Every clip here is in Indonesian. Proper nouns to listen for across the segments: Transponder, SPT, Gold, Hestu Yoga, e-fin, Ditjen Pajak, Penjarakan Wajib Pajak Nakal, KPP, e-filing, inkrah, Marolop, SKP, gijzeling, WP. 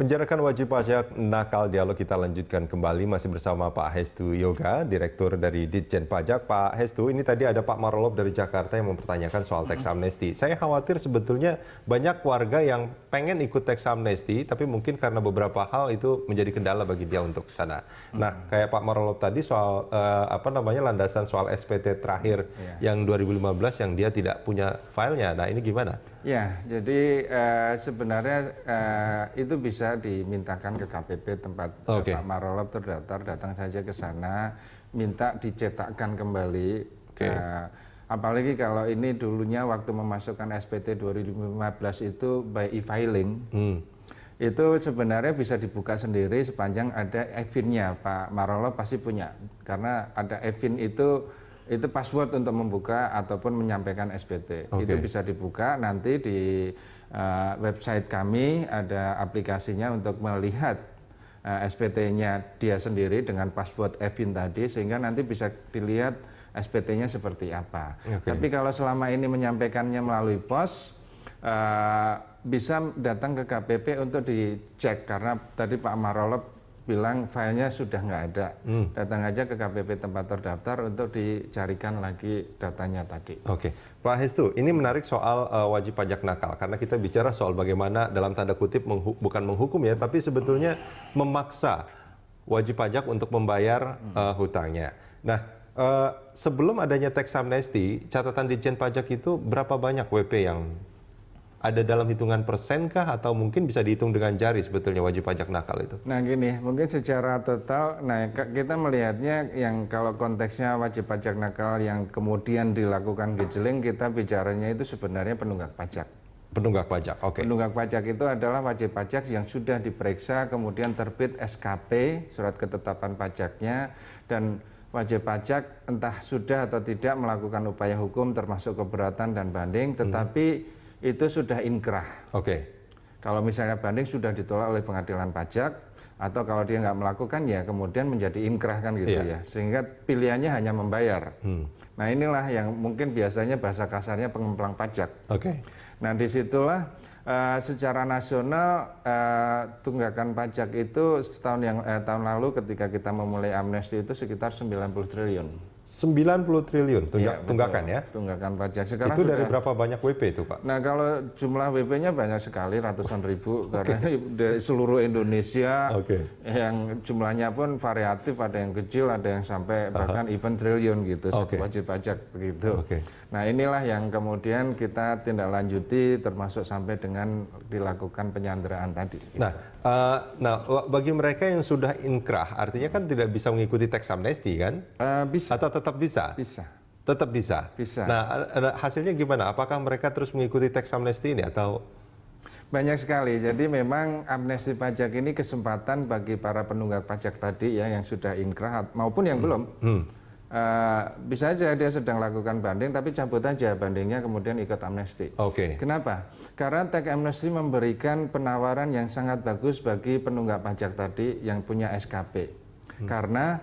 Penjarakan Wajib Pajak Nakal, dialog kita lanjutkan kembali masih bersama Pak Hestu Yoga, Direktur dari Ditjen Pajak. Pak Hestu, ini tadi ada Pak Marolop dari Jakarta yang mempertanyakan soal teks amnesti. Saya khawatir sebetulnya banyak warga yang pengen ikut teks amnesti, tapi mungkin karena beberapa hal itu menjadi kendala bagi dia untuk sana. Nah, kayak Pak Marolop tadi soal landasan soal SPT terakhir yang 2015 yang dia tidak punya filenya. Nah, ini gimana? Ya, jadi sebenarnya itu bisa dimintakan ke KPP tempat Pak Marolop terdaftar, datang saja ke sana, minta dicetakkan kembali. Apalagi kalau ini dulunya waktu memasukkan SPT 2015 itu by e-filing, itu sebenarnya bisa dibuka sendiri sepanjang ada e-finnya. Pak Marolop pasti punya, karena ada e-fin itu password untuk membuka ataupun menyampaikan SPT. Itu bisa dibuka nanti di website kami ada aplikasinya untuk melihat SPT-nya dia sendiri dengan password e-fin tadi, sehingga nanti bisa dilihat SPT-nya seperti apa. Tapi kalau selama ini menyampaikannya melalui pos, bisa datang ke KPP untuk dicek, karena tadi Pak Marolop bilang filenya sudah nggak ada. Datang aja ke KPP tempat terdaftar untuk dicarikan lagi datanya tadi. Pak Hestu, ini menarik soal wajib pajak nakal, karena kita bicara soal bagaimana dalam tanda kutip bukan menghukum ya, tapi sebetulnya memaksa wajib pajak untuk membayar hutangnya. Nah, sebelum adanya teks amnesti, catatan Ditjen Pajak itu berapa banyak WP yang ada dalam hitungan persenkah, atau mungkin bisa dihitung dengan jari sebetulnya wajib pajak nakal itu? Nah gini, mungkin secara total, nah kita melihatnya yang kalau konteksnya wajib pajak nakal yang kemudian dilakukan gijzeling, kita bicaranya itu sebenarnya penunggak pajak. Penunggak pajak, Penunggak pajak itu adalah wajib pajak yang sudah diperiksa, kemudian terbit SKP, surat ketetapan pajaknya, dan wajib pajak entah sudah atau tidak melakukan upaya hukum termasuk keberatan dan banding, tetapi itu sudah inkrah. Kalau misalnya banding sudah ditolak oleh pengadilan pajak, atau kalau dia nggak melakukan ya kemudian menjadi inkrah kan gitu ya, sehingga pilihannya hanya membayar. Nah inilah yang mungkin biasanya bahasa kasarnya pengemplang pajak. Nah disitulah secara nasional tunggakan pajak itu tahun lalu ketika kita memulai amnesti itu sekitar 90 triliun. 90 triliun tunggakan ya? Tunggakan pajak. Sekarang itu dari berapa banyak WP itu, Pak? Nah, kalau jumlah WP-nya banyak sekali, ratusan ribu, karena dari seluruh Indonesia, yang jumlahnya pun variatif, ada yang kecil, ada yang sampai bahkan even triliun gitu, satu wajib pajak begitu. Nah, inilah yang kemudian kita tindak lanjuti, termasuk sampai dengan dilakukan penyanderaan tadi. Gitu. Nah, bagi mereka yang sudah inkrah, artinya kan tidak bisa mengikuti teks amnesti kan? Bisa. Atau tetap bisa? Bisa. Tetap bisa? Bisa. Nah, hasilnya gimana? Apakah mereka terus mengikuti teks amnesti ini atau? Banyak sekali. Jadi memang amnesti pajak ini kesempatan bagi para penunggak pajak tadi ya, yang sudah inkrah maupun yang belum. Bisa aja dia sedang lakukan banding, tapi cabut aja bandingnya kemudian ikut amnesti. Kenapa? Karena teks amnesti memberikan penawaran yang sangat bagus bagi penunggak pajak tadi yang punya SKP. Karena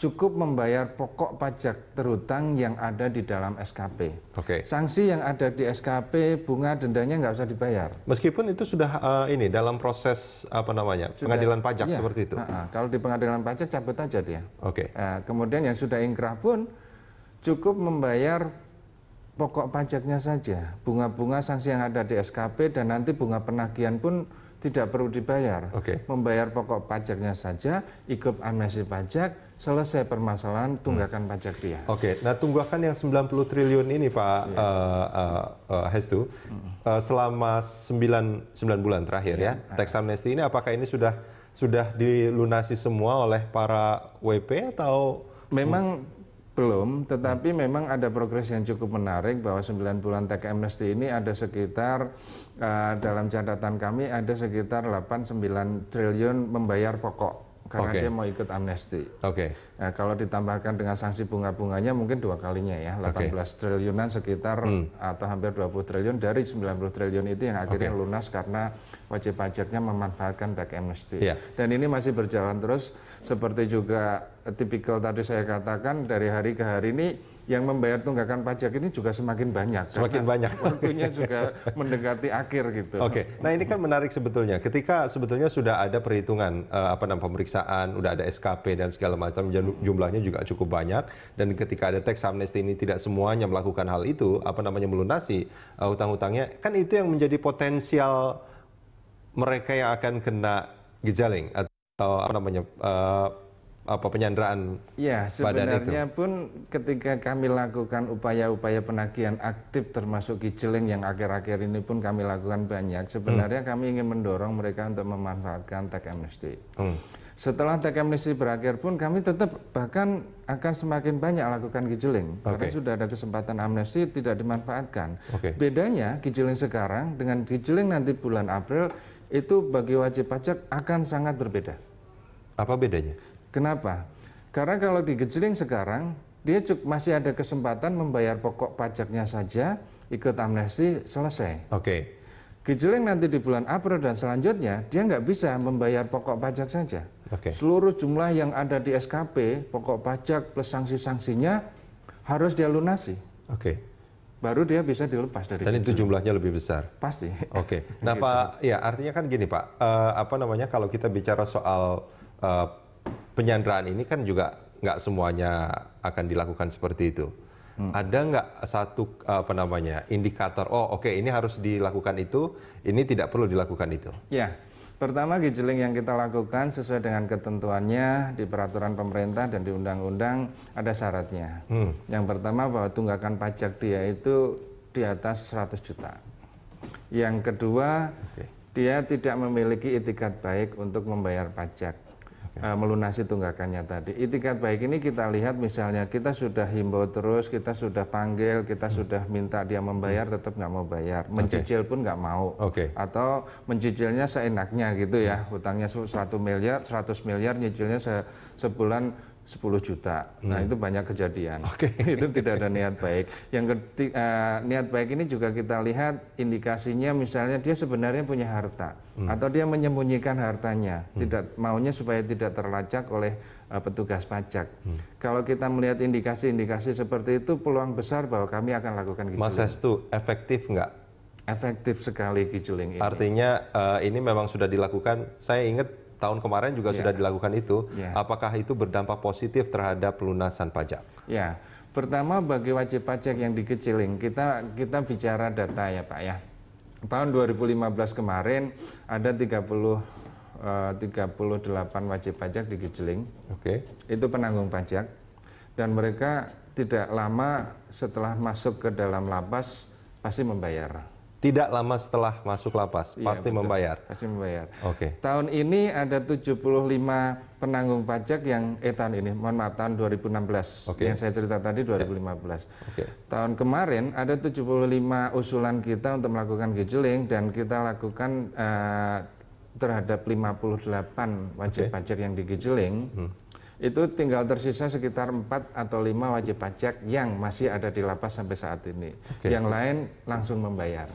cukup membayar pokok pajak terhutang yang ada di dalam SKP. Sanksi yang ada di SKP, bunga dendanya nggak usah dibayar. Meskipun itu sudah dalam proses pengadilan pajak seperti itu. Kalau di pengadilan pajak cabut aja dia. Kemudian yang sudah inkrah pun cukup membayar pokok pajaknya saja. Bunga-bunga sanksi yang ada di SKP dan nanti bunga penagihan pun tidak perlu dibayar. Membayar pokok pajaknya saja, ikut amnesti pajak, selesai permasalahan tunggakan pajak dia. Nah tunggakan yang 90 triliun ini Pak Hestu, selama 9 bulan terakhir ya, teks amnesti ini apakah ini sudah dilunasi semua oleh para WP atau? Memang belum, tetapi memang ada progres yang cukup menarik bahwa 9 bulan teks amnesti ini ada sekitar, dalam catatan kami ada sekitar 8-9 triliun membayar pokok. Karena dia mau ikut amnesti. Nah, kalau ditambahkan dengan sanksi bunga-bunganya mungkin dua kalinya ya, 18 triliunan sekitar atau hampir 20 triliun dari 90 triliun itu yang akhirnya lunas karena wajib pajaknya memanfaatkan teks amnesti. Dan ini masih berjalan terus, seperti juga tipikal tadi saya katakan dari hari ke hari ini yang membayar tunggakan pajak ini juga semakin banyak. Semakin banyak. Waktunya juga mendekati akhir gitu. Oke. Nah ini kan menarik sebetulnya. Ketika sebetulnya sudah ada perhitungan pemeriksaan, udah ada SKP dan segala macam, jumlahnya juga cukup banyak. Dan ketika ada tax amnesty ini tidak semuanya melakukan hal itu, melunasi utang-utangnya, kan itu yang menjadi potensial mereka yang akan kena gijzeling atau penyanderaan. Ya, sebenarnya pun ketika kami lakukan upaya-upaya penagihan aktif termasuk gijzeling yang akhir-akhir ini pun kami lakukan banyak. Sebenarnya kami ingin mendorong mereka untuk memanfaatkan tax amnesty. Setelah tax amnesty berakhir pun kami tetap bahkan akan semakin banyak lakukan gijzeling karena sudah ada kesempatan amnesti tidak dimanfaatkan. Bedanya gijzeling sekarang dengan gijzeling nanti bulan April itu bagi wajib pajak akan sangat berbeda. Apa bedanya? Kenapa? Karena kalau digijzeling sekarang, dia masih ada kesempatan membayar pokok pajaknya saja, ikut amnesti, selesai. Gijzeling nanti di bulan April dan selanjutnya, dia nggak bisa membayar pokok pajak saja. Seluruh jumlah yang ada di SKP, pokok pajak plus sanksi-sanksinya, harus dia lunasi. Baru dia bisa dilepas dari. Dan itu jumlahnya lebih besar. Pasti. Nah Pak, ya artinya kan gini Pak, kalau kita bicara soal penyanderaan ini kan juga nggak semuanya akan dilakukan seperti itu. Ada nggak satu indikator? Ini harus dilakukan itu, ini tidak perlu dilakukan itu. Ya, pertama gijzeling yang kita lakukan sesuai dengan ketentuannya di peraturan pemerintah dan di undang-undang ada syaratnya. Yang pertama bahwa tunggakan pajak dia itu di atas 100 juta. Yang kedua dia tidak memiliki itikad baik untuk membayar pajak. Melunasi tunggakannya tadi. Itikad baik ini kita lihat misalnya kita sudah himbau terus, kita sudah panggil, kita sudah minta dia membayar, tetap nggak mau bayar. Mencicil pun nggak mau. Atau mencicilnya seenaknya gitu ya. Hutangnya 100 miliar, nyicilnya sebulan 10 juta. Nah, itu banyak kejadian. Itu tidak ada niat baik. Yang ketiga, niat baik ini juga kita lihat indikasinya misalnya dia sebenarnya punya harta atau dia menyembunyikan hartanya, tidak maunya supaya tidak terlacak oleh petugas pajak. Kalau kita melihat indikasi-indikasi seperti itu, peluang besar bahwa kami akan lakukan gijzeling. Mas Hestu, efektif nggak? Efektif sekali gijzeling ini. Artinya ini memang sudah dilakukan. Saya ingat tahun kemarin juga sudah dilakukan itu. Apakah itu berdampak positif terhadap pelunasan pajak? Ya, pertama bagi wajib pajak yang digijzeling, kita bicara data ya Pak ya. Tahun 2015 kemarin ada 38 wajib pajak digijzeling. Itu penanggung pajak dan mereka tidak lama setelah masuk ke dalam lapas pasti membayar. Tidak lama setelah masuk lapas, pasti membayar. Pasti membayar. Tahun ini ada 75 penanggung pajak yang, tahun 2016. Yang saya cerita tadi 2015. Tahun kemarin ada 75 usulan kita untuk melakukan gijzeling dan kita lakukan terhadap 58 wajib pajak yang digijzeling. Itu tinggal tersisa sekitar 4 atau 5 wajib pajak yang masih ada di lapas sampai saat ini. Yang lain langsung membayar.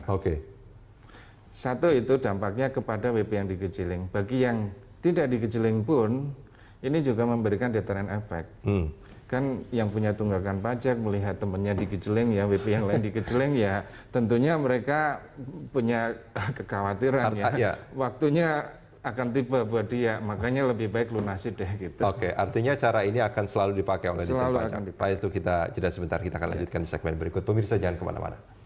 Satu itu dampaknya kepada WP yang digijzeling. Bagi yang tidak digijzeling pun, ini juga memberikan deterrent efek. Kan yang punya tunggakan pajak melihat temannya digijzeling ya, WP yang lain digijzeling ya, tentunya mereka punya kekhawatiran ya. Waktunya akan tiba buat dia, makanya lebih baik lunasi deh gitu. Artinya cara ini akan selalu dipakai oleh Ditjen Pajak. Pak Hestu, kita jeda sebentar, kita akan lanjutkan di segmen berikut. Pemirsa jangan kemana-mana.